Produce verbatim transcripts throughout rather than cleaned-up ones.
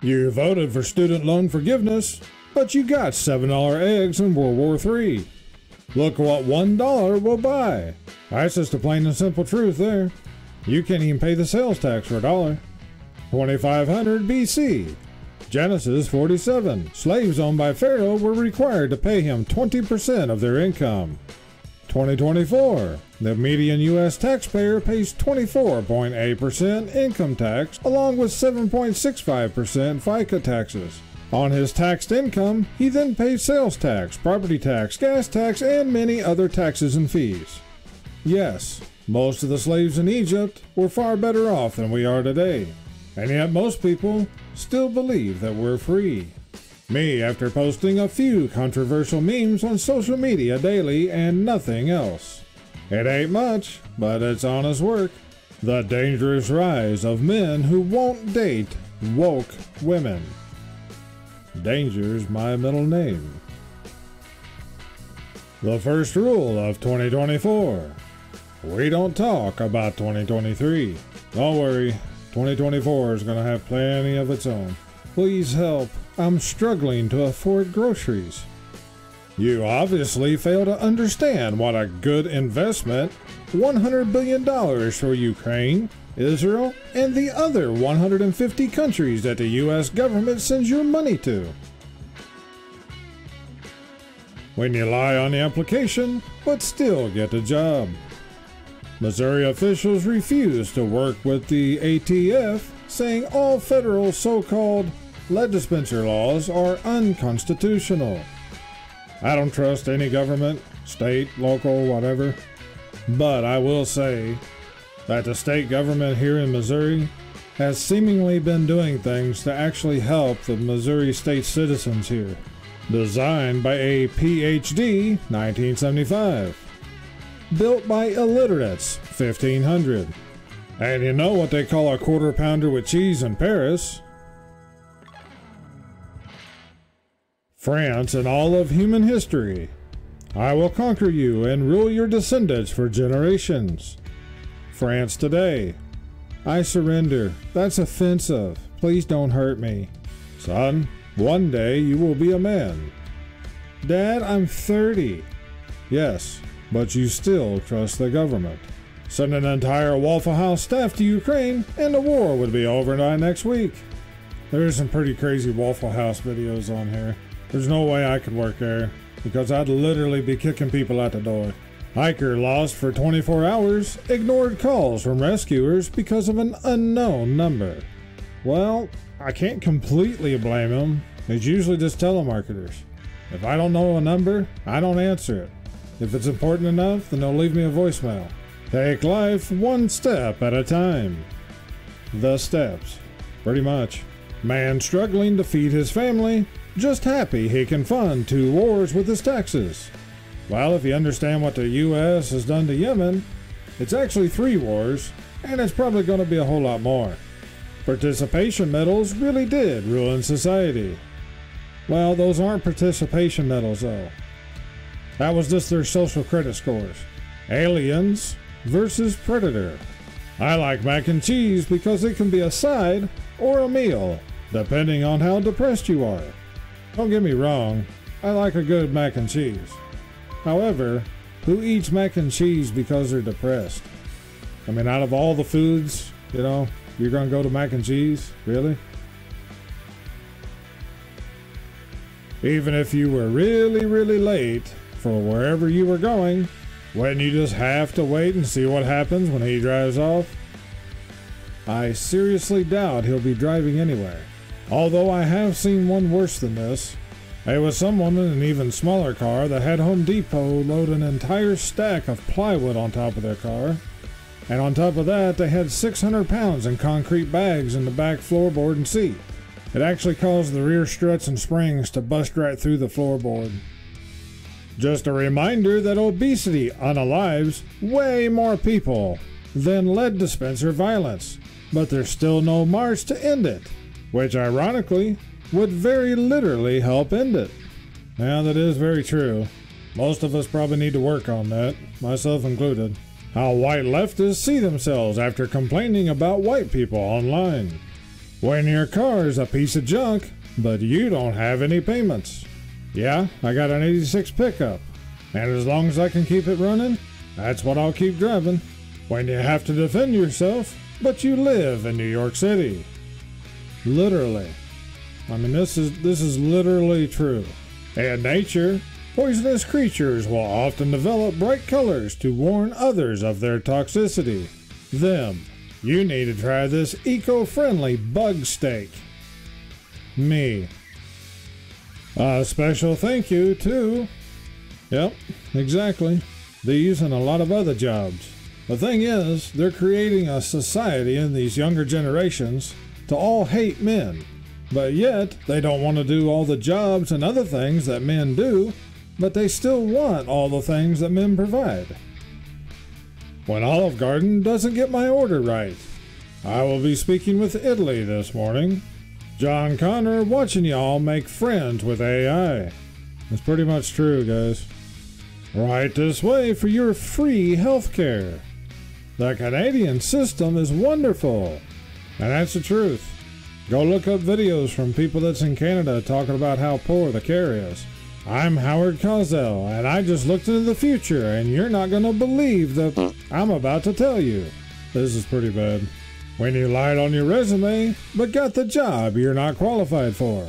You voted for student loan forgiveness, but you got seven dollar eggs in World War Three. Look what one dollar will buy. That's just the plain and simple truth there. You can't even pay the sales tax for a dollar. twenty-five hundred B C, Genesis forty-seven. Slaves owned by Pharaoh were required to pay him twenty percent of their income. twenty twenty-four, the median U S taxpayer pays twenty-four point eight percent income tax along with seven point six five percent FICA taxes. On his taxed income, he then pays sales tax, property tax, gas tax, and many other taxes and fees. Yes, most of the slaves in Egypt were far better off than we are today, and yet most people still believe that we're free. Me, after posting a few controversial memes on social media daily and nothing else. It ain't much, but it's honest work. The dangerous rise of men who won't date woke women. Danger's my middle name. The first rule of twenty twenty-four. We don't talk about twenty twenty-three. Don't worry, twenty twenty-four is gonna have plenty of its own. Please help, I'm struggling to afford groceries. You obviously fail to understand what a good investment one hundred billion dollars for Ukraine, Israel, and the other one hundred fifty countries that the U S government sends your money to. When you lie on the application, but still get the job. Missouri officials refuse to work with the A T F, saying all federal so-called lead dispenser laws are unconstitutional. I don't trust any government, state, local, whatever, but I will say that the state government here in Missouri has seemingly been doing things to actually help the Missouri state citizens here. Designed by a P H D, nineteen seventy-five. Built by illiterates, fifteen hundred. And you know what they call a quarter pounder with cheese in Paris? France in all of human history. I will conquer you and rule your descendants for generations. France today. I surrender. That's offensive. Please don't hurt me. Son, one day you will be a man. Dad, I'm thirty. Yes, but you still trust the government. Send an entire Waffle House staff to Ukraine and the war would be over by next week. There's some pretty crazy Waffle House videos on here. There's no way I could work there because I'd literally be kicking people out the door. Hiker lost for twenty-four hours, ignored calls from rescuers because of an unknown number. Well, I can't completely blame him. It's usually just telemarketers. If I don't know a number, I don't answer it. If it's important enough, then they'll leave me a voicemail. Take life one step at a time. The steps, pretty much. Man struggling to feed his family, just happy he can fund two wars with his taxes. Well, if you understand what the U S has done to Yemen, it's actually three wars, and it's probably going to be a whole lot more. Participation medals really did ruin society. Well, those aren't participation medals, though. That was just their social credit scores. Aliens versus Predator. I like mac and cheese because it can be a side or a meal, depending on how depressed you are. Don't get me wrong, I like a good mac and cheese. However, who eats mac and cheese because they're depressed? I mean, out of all the foods, you know, you're gonna go to mac and cheese? Really? Even if you were really, really late for wherever you were going, wouldn't you just have to wait and see what happens when he drives off? I seriously doubt he'll be driving anywhere. Although I have seen one worse than this. It was someone in an even smaller car that had Home Depot load an entire stack of plywood on top of their car. And on top of that, they had six hundred pounds in concrete bags in the back floorboard and seat. It actually caused the rear struts and springs to bust right through the floorboard. Just a reminder that obesity unalives way more people than lead dispenser violence, but there's still no march to end it, which ironically would very literally help end it. Now that is very true. Most of us probably need to work on that, myself included. How white leftists see themselves after complaining about white people online. When your car is a piece of junk, but you don't have any payments. Yeah, I got an eighty-six pickup, and as long as I can keep it running, that's what I'll keep driving. When you have to defend yourself, but you live in New York City. Literally. I mean, this is, this is literally true. In nature, poisonous creatures will often develop bright colors to warn others of their toxicity. Them. You need to try this eco-friendly bug steak. Me. A special thank you to... Yep, exactly. These and a lot of other jobs. The thing is, they're creating a society in these younger generations to all hate men. But yet, they don't want to do all the jobs and other things that men do, but they still want all the things that men provide. When Olive Garden doesn't get my order right. I will be speaking with Italy this morning. John Connor watching y'all make friends with A I. That's pretty much true, guys. Right this way for your free healthcare. The Canadian system is wonderful. And that's the truth. Go look up videos from people that's in Canada talking about how poor the care is. I'm Howard Cosell, and I just looked into the future, and you're not going to believe the I'm about to tell you. This is pretty bad. When you lied on your resume, but got the job you're not qualified for.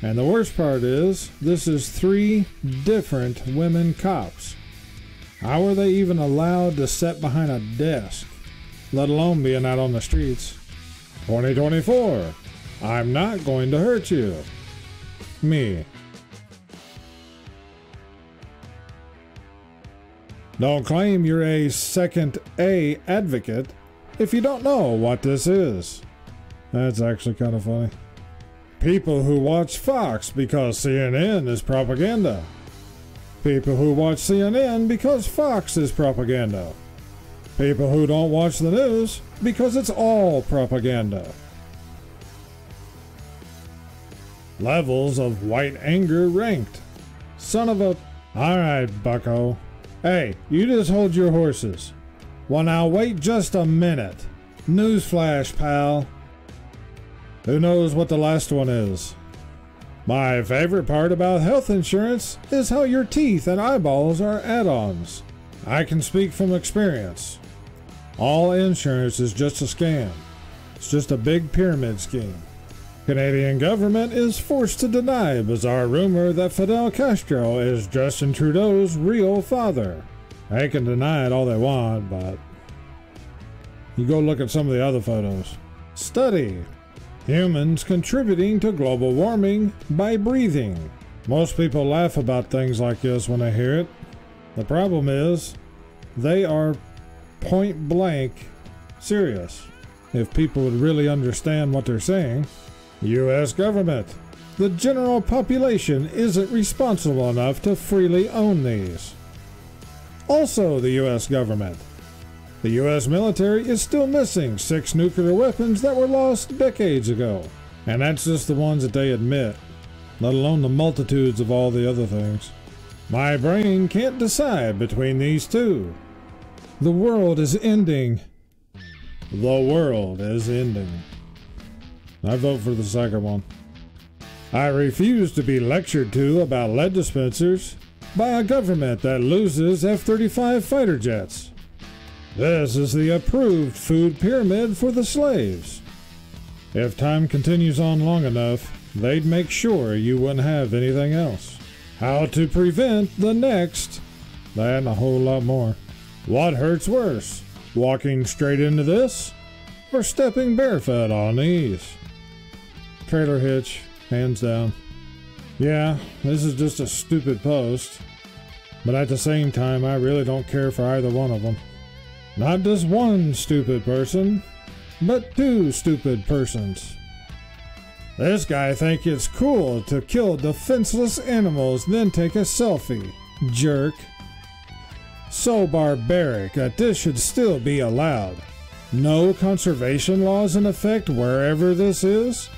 And the worst part is, this is three different women cops. How are they even allowed to sit behind a desk, let alone being out on the streets? twenty twenty-four. I'm not going to hurt you. Me. Don't claim you're a second A advocate if you don't know what this is. That's actually kind of funny. People who watch Fox because C N N is propaganda. People who watch C N N because Fox is propaganda. People who don't watch the news because it's all propaganda. Levels of white anger ranked. Son of a... Alright, bucko. Hey, you just hold your horses. Well, now wait just a minute. Newsflash, pal. Who knows what the last one is? My favorite part about health insurance is how your teeth and eyeballs are add-ons. I can speak from experience. All insurance is just a scam. It's just a big pyramid scheme. Canadian government is forced to deny bizarre rumor that Fidel Castro is Justin Trudeau's real father. They can deny it all they want, but... You go look at some of the other photos. Study. Humans contributing to global warming by breathing. Most people laugh about things like this when they hear it. The problem is, they are point blank serious. If people would really understand what they're saying. U S government. The general population isn't responsible enough to freely own these. Also the U S government. The U S military is still missing six nuclear weapons that were lost decades ago. And that's just the ones that they admit, let alone the multitudes of all the other things. My brain can't decide between these two. The world is ending. The world is ending. I vote for the second one. I refuse to be lectured to about lead dispensers by a government that loses F thirty-five fighter jets. This is the approved food pyramid for the slaves. If time continues on long enough, they'd make sure you wouldn't have anything else. How to prevent the next, and a whole lot more. What hurts worse, walking straight into this or stepping barefoot on these? Trailer hitch, hands down. Yeah, this is just a stupid post, but at the same time I really don't care for either one of them. Not just one stupid person, but two stupid persons. This guy thinks it's cool to kill defenseless animals then take a selfie, jerk. So barbaric that this should still be allowed. No conservation laws in effect wherever this is?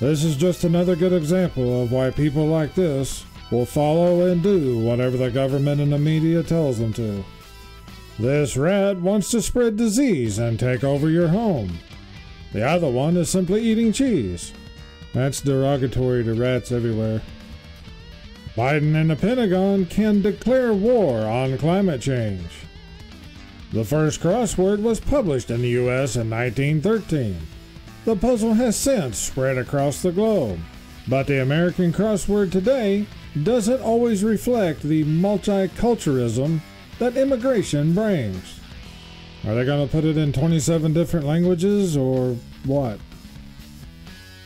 This is just another good example of why people like this will follow and do whatever the government and the media tells them to. This rat wants to spread disease and take over your home. The other one is simply eating cheese. That's derogatory to rats everywhere. Biden and the Pentagon can declare war on climate change. The first crossword was published in the U S in nineteen thirteen. The puzzle has since spread across the globe, but the American crossword today doesn't always reflect the multiculturalism that immigration brings. Are they going to put it in twenty-seven different languages or what?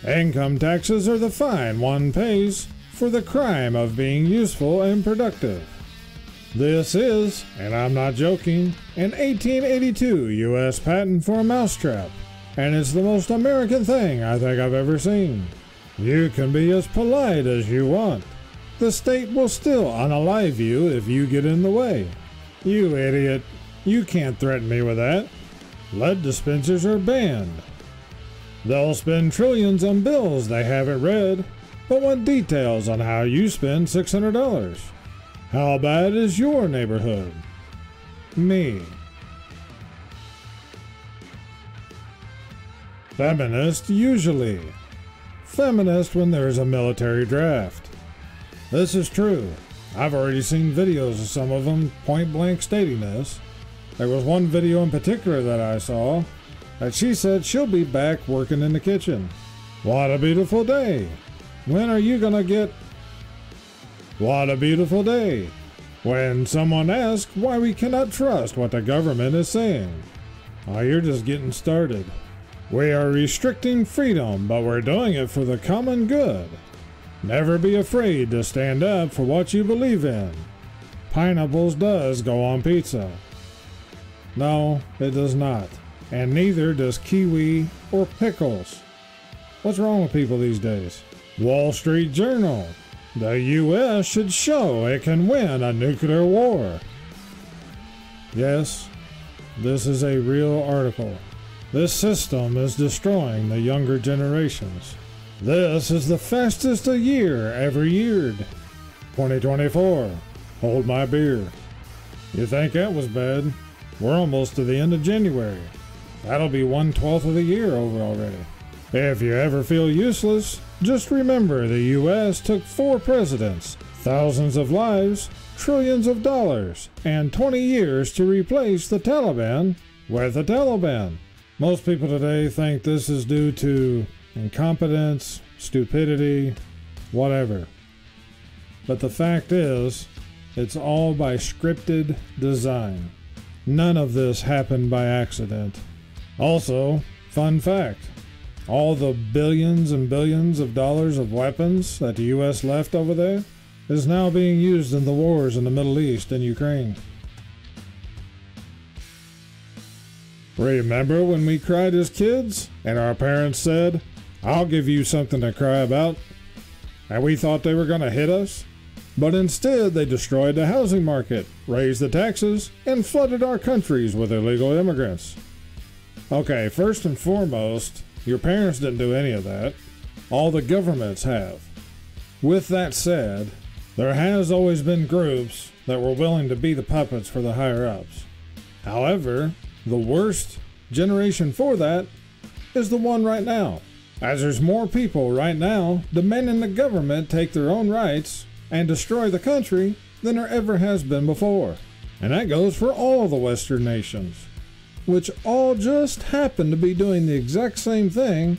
Income taxes are the fine one pays for the crime of being useful and productive. This is, and I'm not joking, an eighteen eighty-two U S patent for a mousetrap, and it's the most American thing I think I've ever seen. You can be as polite as you want. The state will still unalive you if you get in the way. You idiot. You can't threaten me with that. Lead dispensers are banned. They'll spend trillions on bills they haven't read, but want details on how you spend six hundred dollars. How bad is your neighborhood? Me. Feminist usually. Feminist when there's a military draft. This is true. I've already seen videos of some of them point blank stating this. There was one video in particular that I saw that she said she'll be back working in the kitchen. What a beautiful day. When are you gonna get... What a beautiful day. When someone asks why we cannot trust what the government is saying. Oh, you're just getting started. We are restricting freedom, but we're doing it for the common good. Never be afraid to stand up for what you believe in. Pineapples does go on pizza. No, it does not. And neither does kiwi or pickles. What's wrong with people these days? Wall Street Journal. The U S should show it can win a nuclear war. Yes, this is a real article. This system is destroying the younger generations. This is the fastest a year ever yeared. twenty twenty-four. Hold my beer. You think that was bad? We're almost to the end of January. That'll be one twelfth of the year over already. If you ever feel useless, just remember the U S took four presidents, thousands of lives, trillions of dollars, and twenty years to replace the Taliban with the Taliban. Most people today think this is due to incompetence, stupidity, whatever. But the fact is, it's all by scripted design. None of this happened by accident. Also, fun fact. All the billions and billions of dollars of weapons that the U S left over there is now being used in the wars in the Middle East and Ukraine. Remember when we cried as kids and our parents said, "I'll give you something to cry about," and we thought they were going to hit us? But instead they destroyed the housing market, raised the taxes, and flooded our countries with illegal immigrants. Okay, first and foremost, your parents didn't do any of that. All the governments have. With that said, there has always been groups that were willing to be the puppets for the higher-ups. However, the worst generation for that is the one right now, as there's more people right now demanding the government take their own rights and destroy the country than there ever has been before. And that goes for all the Western nations, which all just happen to be doing the exact same thing,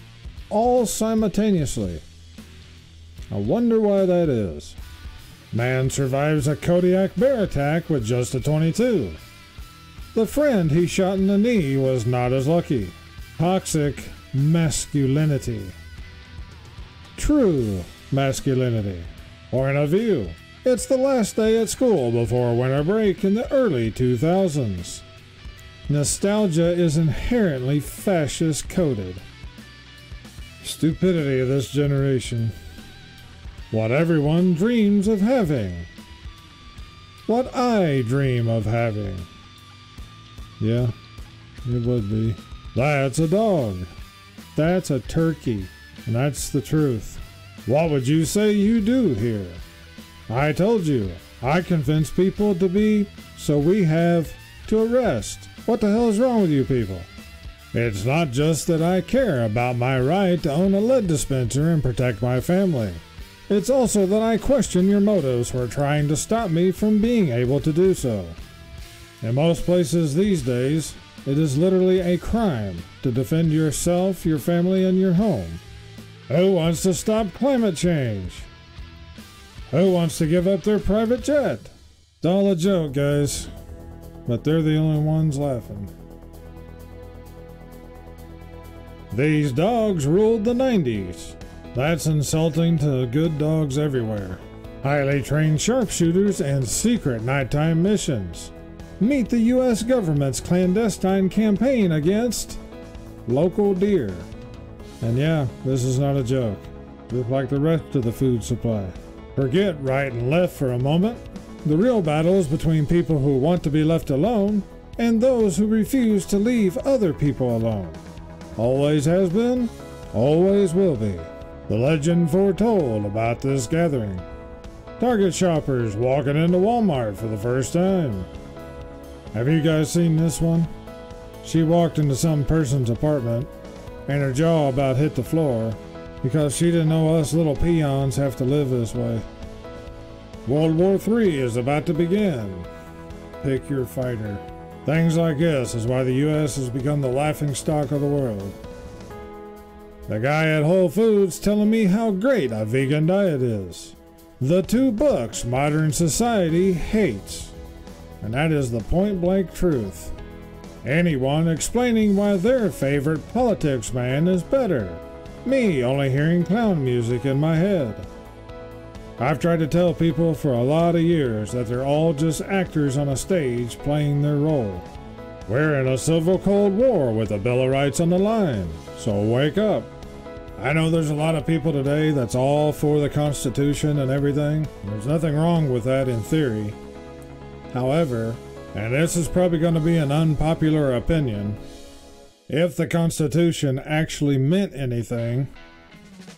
all simultaneously. I wonder why that is. Man survives a Kodiak bear attack with just a twenty-two. The friend he shot in the knee was not as lucky. Toxic masculinity. True masculinity. Point of view. It's the last day at school before winter break in the early two thousands. Nostalgia is inherently fascist-coded. Stupidity of this generation. What everyone dreams of having. What I dream of having. Yeah, it would be. That's a dog. That's a turkey. And that's the truth. What would you say you do here? I told you. I convince people to be, so we have to arrest. What the hell is wrong with you people? It's not just that I care about my right to own a lead dispenser and protect my family. It's also that I question your motives for trying to stop me from being able to do so. In most places these days, it is literally a crime to defend yourself, your family, and your home. Who wants to stop climate change? Who wants to give up their private jet? It's all a joke, guys, but they're the only ones laughing. These dogs ruled the nineties. That's insulting to good dogs everywhere. Highly trained sharpshooters and secret nighttime missions. Meet the U S government's clandestine campaign against local deer. And yeah, this is not a joke. Just like the rest of the food supply. Forget right and left for a moment. The real battle is between people who want to be left alone and those who refuse to leave other people alone. Always has been, always will be. The legend foretold about this gathering. Target shoppers walking into Walmart for the first time. Have you guys seen this one? She walked into some person's apartment and her jaw about hit the floor because she didn't know us little peons have to live this way. World War Three is about to begin. Pick your fighter. Things like this is why the U S has become the laughingstock of the world. The guy at Whole Foods telling me how great a vegan diet is. The two books modern society hates. And that is the point-blank truth. Anyone explaining why their favorite politics man is better. Me only hearing clown music in my head. I've tried to tell people for a lot of years that they're all just actors on a stage playing their role. We're in a civil cold war with the Bill of Rights on the line, so wake up. I know there's a lot of people today that's all for the Constitution and everything. There's nothing wrong with that in theory. However, and this is probably going to be an unpopular opinion, if the Constitution actually meant anything,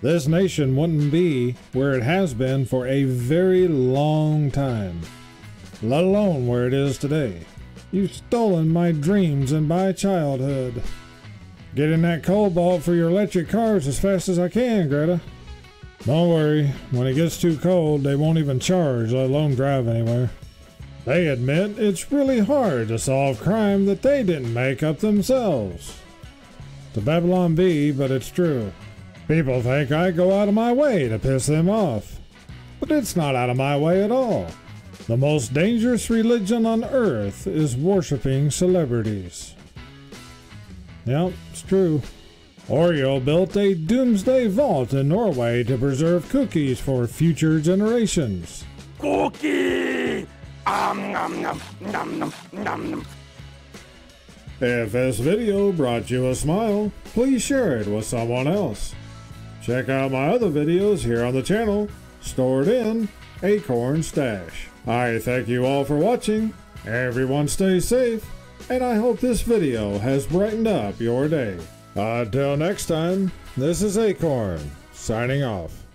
this nation wouldn't be where it has been for a very long time, let alone where it is today. You've stolen my dreams and my childhood. Get in that cobalt for your electric cars as fast as I can, Greta. Don't worry, when it gets too cold, they won't even charge, let alone drive anywhere. They admit it's really hard to solve crime that they didn't make up themselves. The Babylon Bee, but it's true. People think I go out of my way to piss them off, but it's not out of my way at all. The most dangerous religion on earth is worshiping celebrities. Yep, it's true. Oreo built a doomsday vault in Norway to preserve cookies for future generations. Cookie! Um, nom, nom, nom, nom, nom, nom. If this video brought you a smile, please share it with someone else. Check out my other videos here on the channel, stored in Akorn Stash. I thank you all for watching, everyone stay safe, and I hope this video has brightened up your day. Until next time, this is Akorn, signing off.